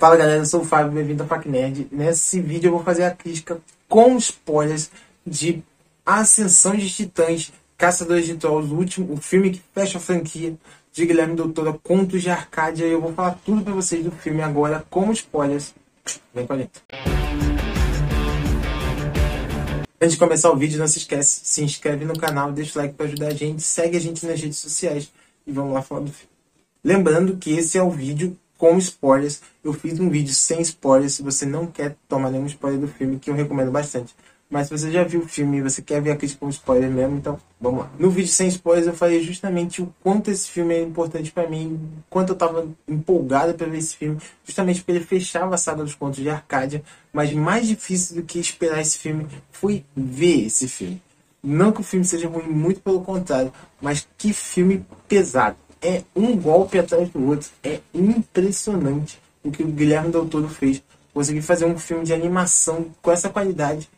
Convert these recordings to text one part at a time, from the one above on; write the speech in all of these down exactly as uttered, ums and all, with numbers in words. Fala galera, eu sou o Fábio, bem-vindo à F A Q Nerd. Nesse vídeo eu vou fazer a crítica com spoilers de Ascensão de Titãs, Caçadores de Trolls, o último, o filme que fecha a franquia de Guilherme Del Toro, Contos de Arcádia. Eu vou falar tudo pra vocês do filme agora com spoilers. Vem com a gente. Antes de começar o vídeo, não se esquece, se inscreve no canal, deixa o like pra ajudar a gente, segue a gente nas redes sociais e vamos lá falar do filme. Lembrando que esse é o vídeo com spoilers. Eu fiz um vídeo sem spoilers, se você não quer tomar nenhum spoiler do filme, que eu recomendo bastante. Mas se você já viu o filme e você quer ver a crítica com spoiler mesmo, então vamos lá. No vídeo sem spoilers eu falei justamente o quanto esse filme é importante pra mim, quanto eu tava empolgado pra ver esse filme, justamente porque ele fechava a saga dos Contos de Arcádia, mas mais difícil do que esperar esse filme foi ver esse filme. Não que o filme seja ruim, muito pelo contrário, mas que filme pesado. É um golpe atrás do outro. É impressionante o que o Guilherme Del Toro fez. Conseguir fazer um filme de animação com essa qualidade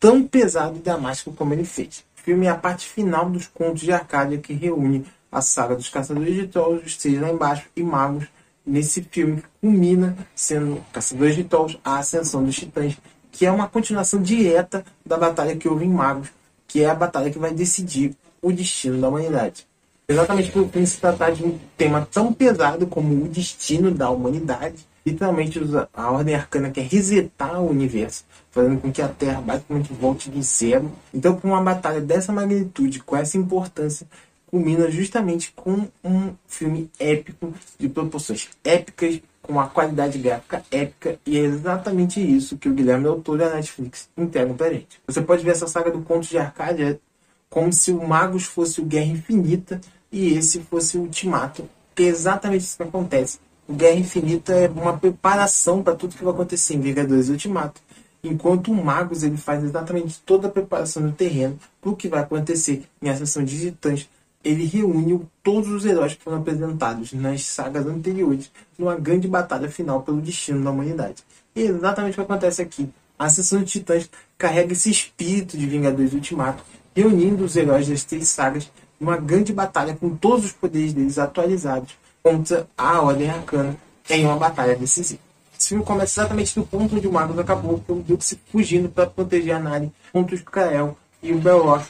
tão pesado e dramático como ele fez. O filme é a parte final dos Contos de Arcádia, que reúne a saga dos Caçadores de Trolls, os seis Lá Embaixo e Magos, nesse filme que culmina sendo Caçadores de Trolls, a Ascensão dos Titãs, que é uma continuação direta da batalha que houve em Magos, que é a batalha que vai decidir o destino da humanidade. Exatamente por se tratar de um tema tão pesado como o destino da humanidade, literalmente a Ordem Arcana quer resetar o universo, fazendo com que a Terra basicamente volte do zero. Então, com uma batalha dessa magnitude, com essa importância, culmina justamente com um filme épico, de proporções épicas, com uma qualidade gráfica épica, e é exatamente isso que o Guilherme Del Toro e a Netflix entregam pra gente. Você pode ver essa saga do Contos de Arcádia como se o Magos fosse o Guerra Infinita e esse fosse o Ultimato, que é exatamente isso que acontece. O Guerra Infinita é uma preparação para tudo que vai acontecer em Vingadores Ultimato, enquanto o Magos ele faz exatamente toda a preparação do terreno para o que vai acontecer em Ascensão de Titãs. Ele reúne todos os heróis que foram apresentados nas sagas anteriores numa grande batalha final pelo destino da humanidade. E é exatamente o que acontece aqui. A Ascensão de Titãs carrega esse espírito de Vingadores Ultimato, reunindo os heróis das três sagas numa grande batalha com todos os poderes deles atualizados contra a Ordem Arcana em uma batalha decisiva. Esse filme começa exatamente do ponto onde o Magos acabou, com o Douxie fugindo para proteger a Nari contra os Kael e o Belroc,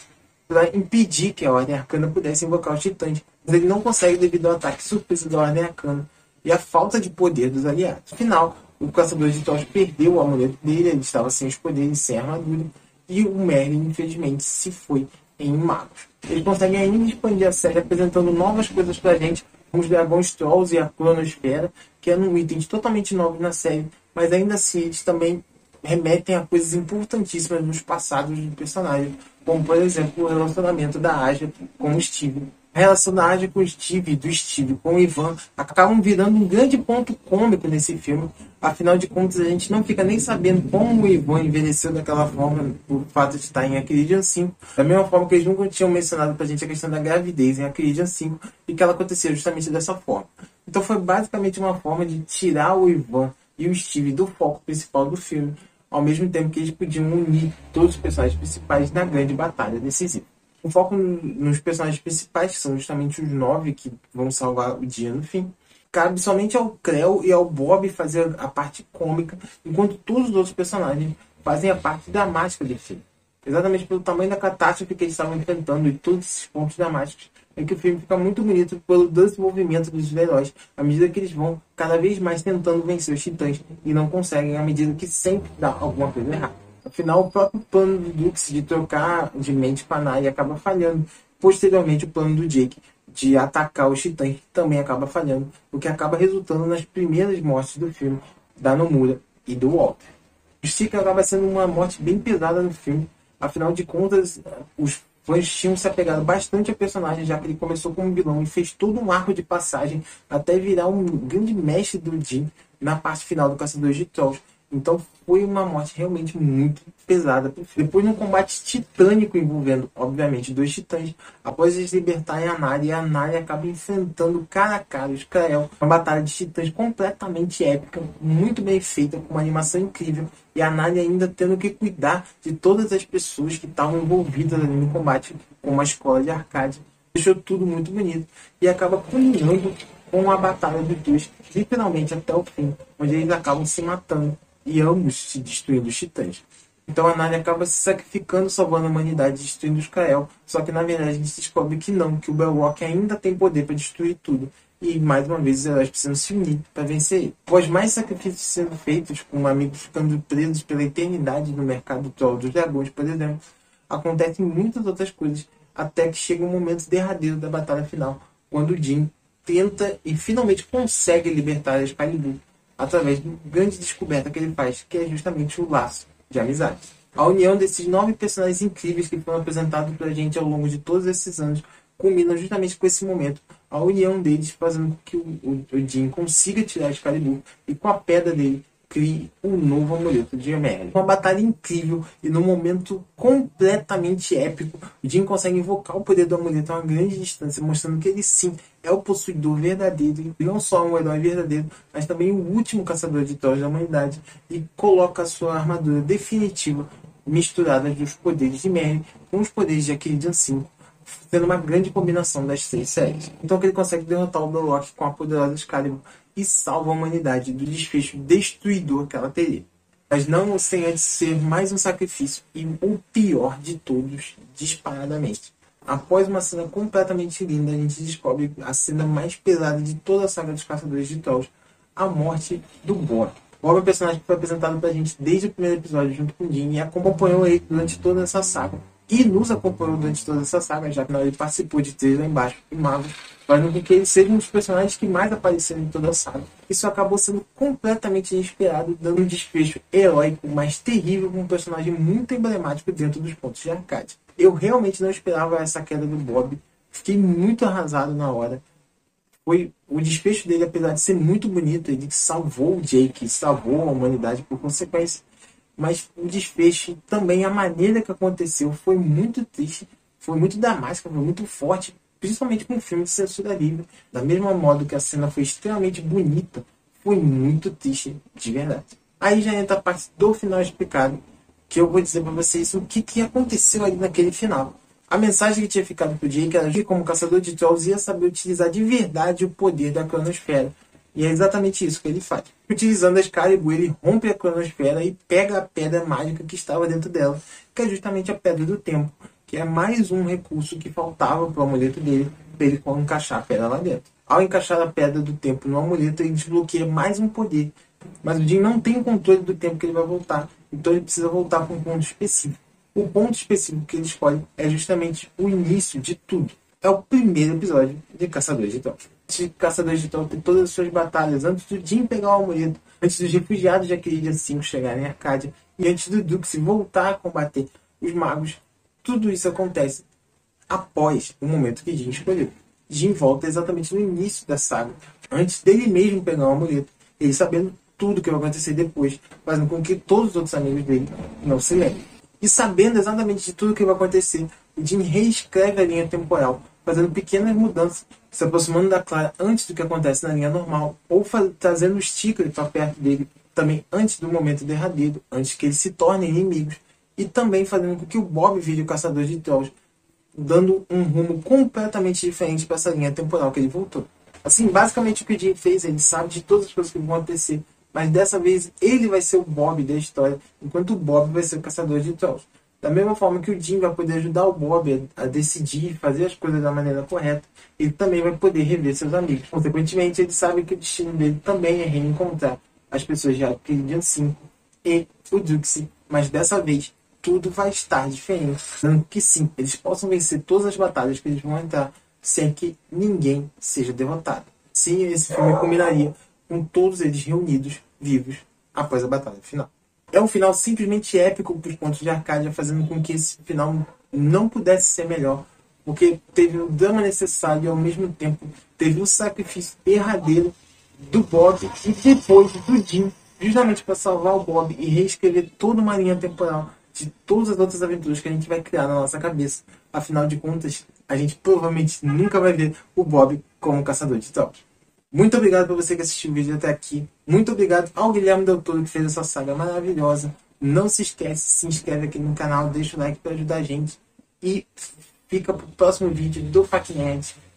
para impedir que a Ordem Arcana pudesse invocar os Titãs, mas ele não consegue devido ao ataque surpresa da Ordem Arcana e à falta de poder dos aliados. Afinal, o Caçador de Trolls perdeu o amuleto dele, ele estava sem os poderes, sem armadura, e o Merlin, infelizmente, se foi em Magos. Eles conseguem ainda expandir a série apresentando novas coisas pra gente, como os dragões Trolls e a cronosfera, que eram itens totalmente novos na série, mas ainda assim eles também remetem a coisas importantíssimas nos passados do personagem, como por exemplo o relacionamento da Aja com o Steve. A relação da Aja com o Steve e do Steve com o Ivan acabam virando um grande ponto cômico nesse filme. Afinal de contas, a gente não fica nem sabendo como o Ivan envelheceu daquela forma por fato de estar em Aacredion cinco. Da mesma forma que eles nunca tinham mencionado pra gente a questão da gravidez em Aacredion cinco e que ela acontecia justamente dessa forma. Então foi basicamente uma forma de tirar o Ivan e o Steve do foco principal do filme, ao mesmo tempo que eles podiam unir todos os personagens principais na grande batalha decisiva. O foco nos personagens principais, que são justamente os nove que vão salvar o dia no fim, cabe somente ao Krel e ao Bob fazer a parte cômica, enquanto todos os outros personagens fazem a parte dramática do filme. Exatamente pelo tamanho da catástrofe que eles estavam enfrentando e todos esses pontos dramáticos, é que o filme fica muito bonito pelo desenvolvimento dos heróis, à medida que eles vão cada vez mais tentando vencer os titãs e não conseguem, à medida que sempre dá alguma coisa errada. Afinal, o próprio plano do Lux de trocar de mente para Nari acaba falhando. Posteriormente, o plano do Jake de atacar os titãs também acaba falhando, o que acaba resultando nas primeiras mortes do filme, da Nomura e do Walter. O Chica acaba sendo uma morte bem pesada no filme, afinal de contas, os fãs tinham se apegado bastante ao personagem, já que ele começou como vilão e fez todo um arco de passagem até virar um grande mestre do Jin na parte final do Caçadores de Trolls. Então foi uma morte realmente muito pesada. Depois de um combate titânico envolvendo, obviamente, dois titãs, após eles libertarem a Nari, a Nari acaba enfrentando cara a cara os Kael. Uma batalha de titãs completamente épica, muito bem feita, com uma animação incrível. E a Nari ainda tendo que cuidar de todas as pessoas que estavam envolvidas ali no combate, como a escola de Arcádia. Deixou tudo muito bonito e acaba culminando com a batalha dos dois, literalmente até o fim, onde eles acabam se matando e ambos se destruindo os titãs. Então a Nari acaba se sacrificando, salvando a humanidade, destruindo os Kael. Só que na verdade a gente descobre que não, que o Belroc ainda tem poder para destruir tudo. E mais uma vez elas precisam se unir para vencer ele. Após mais sacrifícios sendo feitos, com amigos ficando presos pela eternidade no mercado troll dos dragões, por exemplo, acontecem muitas outras coisas, até que chega o momento derradeiro da batalha final, quando o Jin tenta e finalmente consegue libertar a Excalibur através de uma grande descoberta que ele faz, que é justamente o laço de amizade. A união desses nove personagens incríveis que foram apresentados pra gente ao longo de todos esses anos culmina justamente com esse momento. A união deles fazendo com que o, o, o Jin consiga tirar Excalibur e com a pedra dele crie um novo amuleto de Merlin. Uma batalha incrível e num momento completamente épico, o Jin consegue invocar o poder do amuleto a uma grande distância, mostrando que ele sim é o possuidor verdadeiro, e não só um herói verdadeiro, mas também o último caçador de trolls da humanidade, e coloca a sua armadura definitiva misturada dos poderes de Merlin com os poderes de Akiridian cinco, sendo uma grande combinação das três séries. Então que ele consegue derrotar o Balwark com a poderosa Excalibur e salva a humanidade do desfecho destruidor que ela teria. Mas não sem antes ser mais um sacrifício, e o pior de todos, disparadamente. Após uma cena completamente linda, a gente descobre a cena mais pesada de toda a saga dos Caçadores de Trolls, a morte do Bob. Bob é um personagem que foi apresentado pra gente desde o primeiro episódio junto com o Jin e acompanhou ele durante toda essa saga. E nos acompanhou durante toda essa saga, já que ele participou de três Lá Embaixo e Magos, fazendo com que ele seja um dos personagens que mais apareceram em toda a saga. Isso acabou sendo completamente inesperado, dando um desfecho heróico, mas terrível, com um personagem muito emblemático dentro dos Contos de Arcádia. Eu realmente não esperava essa queda do Bob, fiquei muito arrasado na hora. Foi o desfecho dele, apesar de ser muito bonito, ele salvou o Jake, salvou a humanidade por consequência. Mas o desfecho também, a maneira que aconteceu, foi muito triste, foi muito dramática, foi muito forte, principalmente com um filme de censura livre. Da mesma modo que a cena foi extremamente bonita, foi muito triste de verdade. Aí já entra a parte do final explicado, que eu vou dizer para vocês o que, que aconteceu ali naquele final. A mensagem que tinha ficado pro Jake era que, como caçador de trolls, ia saber utilizar de verdade o poder da cronosfera. E é exatamente isso que ele faz. Utilizando a Excalibur, ele rompe a cronosfera e pega a pedra mágica que estava dentro dela, que é justamente a pedra do tempo, que é mais um recurso que faltava para o amuleto dele, para ele encaixar a pedra lá dentro. Ao encaixar a pedra do tempo no amuleto, ele desbloqueia mais um poder. Mas o Jin não tem controle do tempo que ele vai voltar, então ele precisa voltar para um ponto específico. O ponto específico que ele escolhe é justamente o início de tudo. É o primeiro episódio de Caçadores de Trolls. De Caçadores de Trolls tem todas as suas batalhas, antes do Jin pegar o amuleto, antes dos refugiados de Akiridian cinco chegarem em Arcádia, e antes do Douxie voltar a combater os magos. Tudo isso acontece após o momento que Jin escolheu. Jin volta exatamente no início da saga, antes dele mesmo pegar o amuleto, ele sabendo tudo o que vai acontecer depois, fazendo com que todos os outros amigos dele não se lembrem. E sabendo exatamente de tudo o que vai acontecer, o Jin reescreve a linha temporal, fazendo pequenas mudanças, se aproximando da Clara antes do que acontece na linha normal, ou trazendo o Chica para perto dele, também antes do momento derradeiro, antes que eles se tornem inimigos, e também fazendo com que o Bob vire o caçador de trolls, dando um rumo completamente diferente para essa linha temporal que ele voltou. Assim, basicamente o que o Jin fez, ele sabe de todas as coisas que vão acontecer, mas dessa vez ele vai ser o Bob da história, enquanto o Bob vai ser o caçador de trolls. Da mesma forma que o Jin vai poder ajudar o Bob a decidir, fazer as coisas da maneira correta, ele também vai poder rever seus amigos. Consequentemente, ele sabe que o destino dele também é reencontrar as pessoas de Akiridian cinco e o Douxie, mas dessa vez tudo vai estar diferente, dando que sim, eles possam vencer todas as batalhas que eles vão entrar sem que ninguém seja derrotado. Sim, esse filme combinaria com todos eles reunidos, vivos, após a batalha final. É um final simplesmente épico para os Contos de Arcádia, fazendo com que esse final não pudesse ser melhor, porque teve o drama necessário e ao mesmo tempo teve o sacrifício derradeiro do Bob e depois do Jin, justamente para salvar o Bob e reescrever toda uma linha temporal de todas as outras aventuras que a gente vai criar na nossa cabeça. Afinal de contas, a gente provavelmente nunca vai ver o Bob como caçador de trolls. Muito obrigado por você que assistiu o vídeo até aqui. Muito obrigado ao Guilherme Del Toro que fez essa saga maravilhosa. Não se esquece, se inscreve aqui no canal, deixa o like para ajudar a gente. E fica pro próximo vídeo do F A Q Nerd.